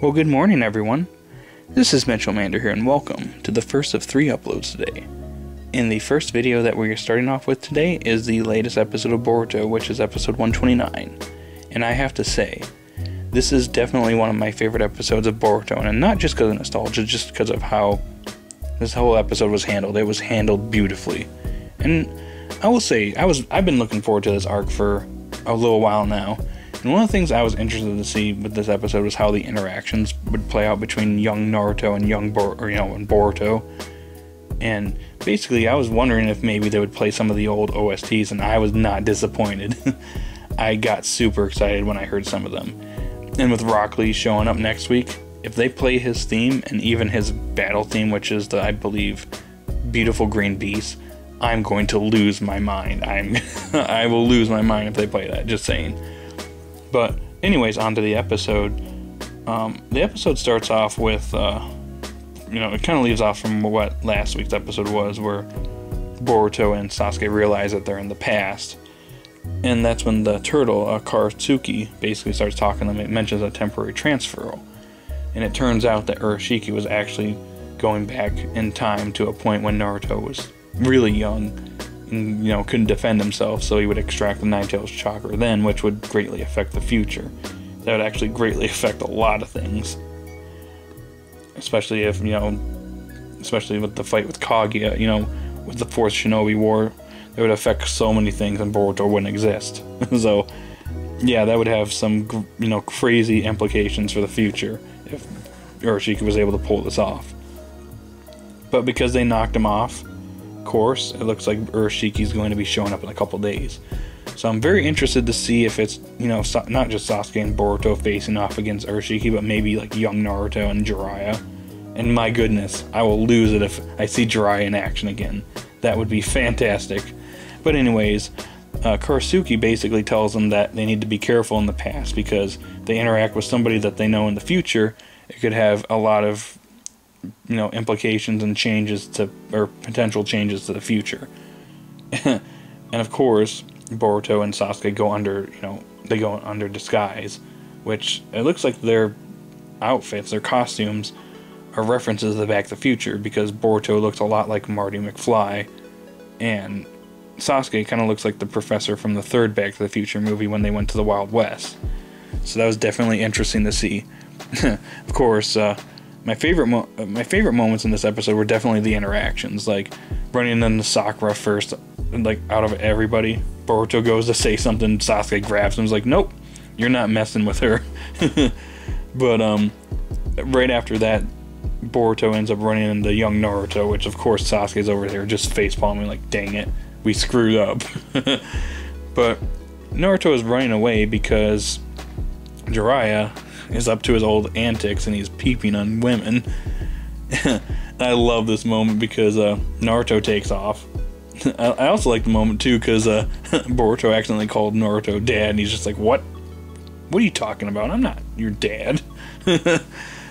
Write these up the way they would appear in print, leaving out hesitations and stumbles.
Well, good morning everyone. This is Mitchell Mander here and welcome to the first of 3 uploads today. In the first video that we are starting off with today is the latest episode of Boruto, which is episode 129. And I have to say, this is definitely one of my favorite episodes of Boruto, and not just because of nostalgia, just because of how this whole episode was handled. It was handled beautifully. And I will say, I've been looking forward to this arc for a little while now. And one of the things I was interested to see with this episode was how the interactions would play out between young Naruto and young Boruto. And basically, I was wondering if maybe they would play some of the old OSTs, and I was not disappointed. I got super excited when I heard some of them. And with Rock Lee showing up next week, if they play his theme and even his battle theme, which is the, I believe, Beautiful Green Beast, I'm going to lose my mind. I will lose my mind if they play that, just saying. But anyways, onto the episode. The episode starts off with, it kind of leaves off from what last week's episode was, where Boruto and Sasuke realize that they're in the past. And that's when the turtle, Kaguya, basically starts talking to them. It mentions a temporary transferal. And it turns out that Urashiki was actually going back in time to a point when Naruto was really young, and, couldn't defend himself, so he would extract the Nine-Tails chakra then, which would greatly affect the future. That would actually greatly affect a lot of things. Especially if, especially with the fight with Kaguya, with the 4th Shinobi War, it would affect so many things and Boruto wouldn't exist. So, yeah, that would have some, crazy implications for the future if Urashiki was able to pull this off. But because they knocked him off course, it looks like Urashiki's going to be showing up in a couple days. So I'm very interested to see if it's, not just Sasuke and Boruto facing off against Urashiki, but maybe like young Naruto and Jiraiya. And my goodness, I will lose it if I see Jiraiya in action again. That would be fantastic. But anyways, Kurosuke basically tells them that they need to be careful in the past because if they interact with somebody that they know in the future, it could have a lot of implications and potential changes to the future. And of course, Boruto and Sasuke go under, they go under disguise, which it looks like their outfits, their costumes, are references to Back to the Future because Boruto looks a lot like Marty McFly, and Sasuke kind of looks like the professor from the 3rd Back to the Future movie when they went to the Wild West. So that was definitely interesting to see. Of course, my favorite moments in this episode were definitely the interactions, like running into Sakura first, like out of everybody. Boruto goes to say something, Sasuke grabs him, is like, nope, you're not messing with her. But right after that, Boruto ends up running into young Naruto, which of course Sasuke's over there just facepalming, like, dang it, we screwed up. But Naruto is running away because Jiraiya is up to his old antics and he's peeping on women. I love this moment because Naruto takes off. I also like the moment too because Boruto accidentally called Naruto dad and he's just like, what are you talking about? I'm not your dad.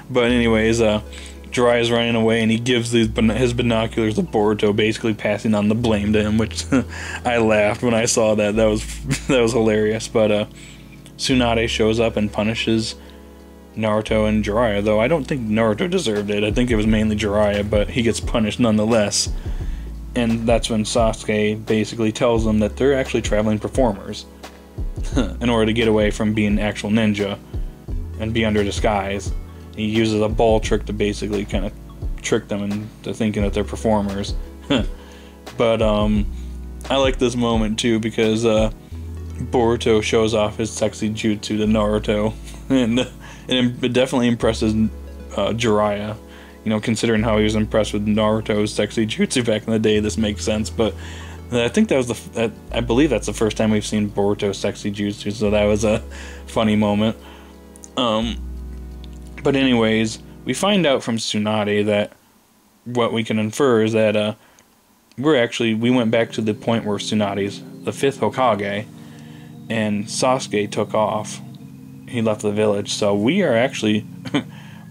But anyways, Jiraiya's running away and he gives his binoculars to Boruto, basically passing on the blame to him, which I laughed when I saw that. That was hilarious. But Tsunade shows up and punishes Naruto and Jiraiya, though I don't think Naruto deserved it. I think it was mainly Jiraiya, but he gets punished nonetheless. And that's when Sasuke basically tells them that they're actually traveling performers in order to get away from being actual ninja and be under disguise. He uses a ball trick to basically kind of trick them into thinking that they're performers. But I like this moment too because Boruto shows off his sexy jutsu to Naruto, and it definitely impresses Jiraiya. Considering how he was impressed with Naruto's sexy jutsu back in the day, this makes sense. But I think I believe that's the first time we've seen Boruto's sexy jutsu, so that was a funny moment. But anyways, we find out from Tsunade that what we can infer is that we went back to the point where Tsunade's the 5th Hokage, and Sasuke took off. He left the village, so we are actually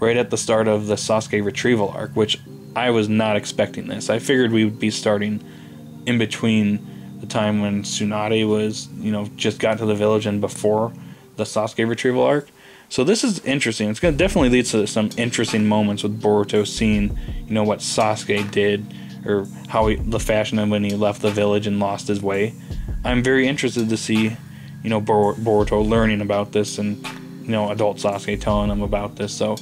right at the start of the Sasuke retrieval arc, which I was not expecting this. I figured we would be starting in between the time when Tsunade was, just got to the village and before the Sasuke retrieval arc. So this is interesting. It's gonna definitely lead to some interesting moments with Boruto seeing, you know, what Sasuke did, or how he, the fashion of when he left the village and lost his way. I'm very interested to see, you know, Boruto learning about this, and, you know, adult Sasuke telling him about this. So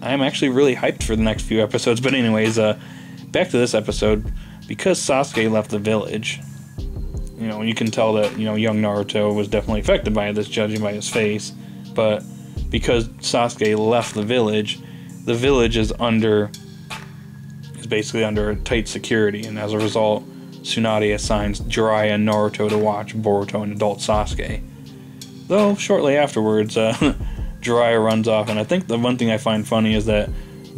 I'm actually really hyped for the next few episodes. But anyways, back to this episode, because Sasuke left the village, you know, you can tell that, you know, young Naruto was definitely affected by this, judging by his face. But because Sasuke left the village is basically under tight security, and as a result, Tsunade assigns Jiraiya and Naruto to watch Boruto and adult Sasuke. Though shortly afterwards, Jiraiya runs off, and I think the one thing I find funny is that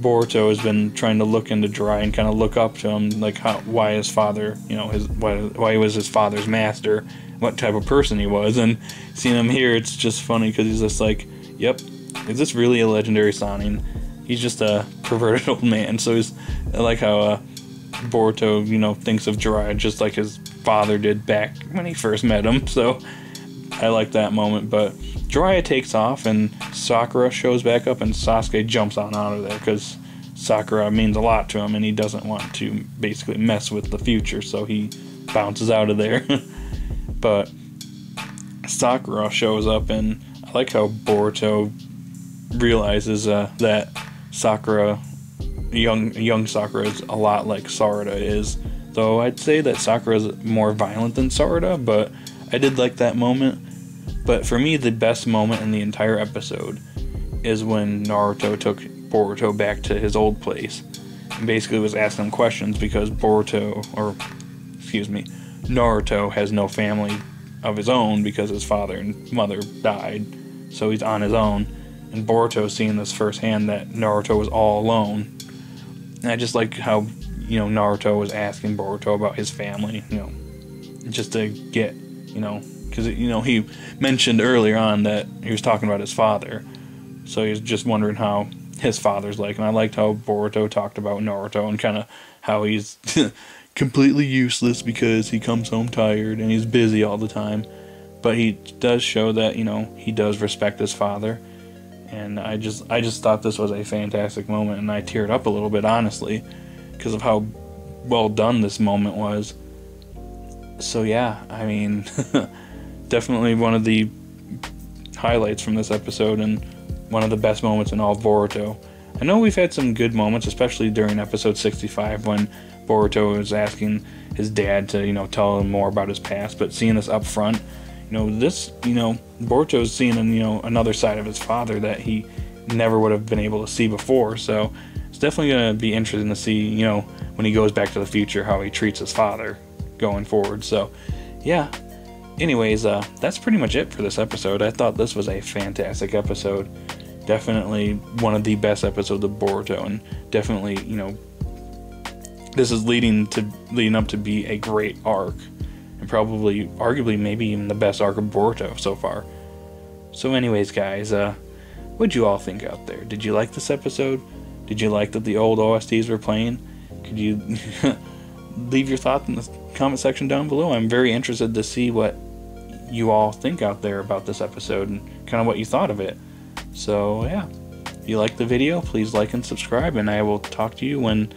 Boruto has been trying to look into Jiraiya and kind of look up to him, like why his father, you know, why he was his father's master, what type of person he was. And seeing him here, it's just funny because he's just like, yep, is this really a legendary Sannin? He's just a perverted old man. So he's, I like how Boruto, you know, thinks of Jiraiya just like his father did back when he first met him. So I like that moment. But Jiraiya takes off and Sakura shows back up, and Sasuke jumps on out of there because Sakura means a lot to him and he doesn't want to basically mess with the future, so he bounces out of there. But Sakura shows up, and I like how Boruto realizes that Sakura, young Sakura, is a lot like Sarada is. Though I'd say that Sakura is more violent than Sarada, but I did like that moment. But for me, the best moment in the entire episode is when Naruto took Boruto back to his old place and basically was asking him questions, because Naruto has no family of his own because his father and mother died, so he's on his own, and Boruto seeing this firsthand that Naruto was all alone. And I just like how, you know, Naruto was asking Boruto about his family, you know, just to get, you know, because, you know, he mentioned earlier on that he was talking about his father, so he was just wondering how his father's like. And I liked how Boruto talked about Naruto and kind of how he's completely useless because he comes home tired and he's busy all the time, but he does show that, you know, he does respect his father. And I just thought this was a fantastic moment, and I teared up a little bit, honestly, because of how well done this moment was. So yeah, I mean, definitely one of the highlights from this episode and one of the best moments in all of Boruto. I know we've had some good moments, especially during episode 65 when Boruto was asking his dad to, you know, tell him more about his past. But seeing this up front, you know, this, you know, Boruto's seeing, you know, another side of his father that he never would have been able to see before. So it's definitely going to be interesting to see, you know, when he goes back to the future, how he treats his father going forward. So yeah, anyways, that's pretty much it for this episode. I thought this was a fantastic episode. Definitely one of the best episodes of Boruto, and definitely, you know, this is leading up to be a great arc, and probably, arguably, maybe even the best arc of Boruto so far. So anyways, guys, what'd you all think out there? Did you like this episode? Did you like that the old OSTs were playing? Could you leave your thoughts in the comment section down below? I'm very interested to see what you all think out there about this episode and kind of what you thought of it. So yeah, if you like the video, please like and subscribe, and I will talk to you when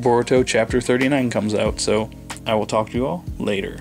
Boruto Chapter 39 comes out. So I will talk to you all later.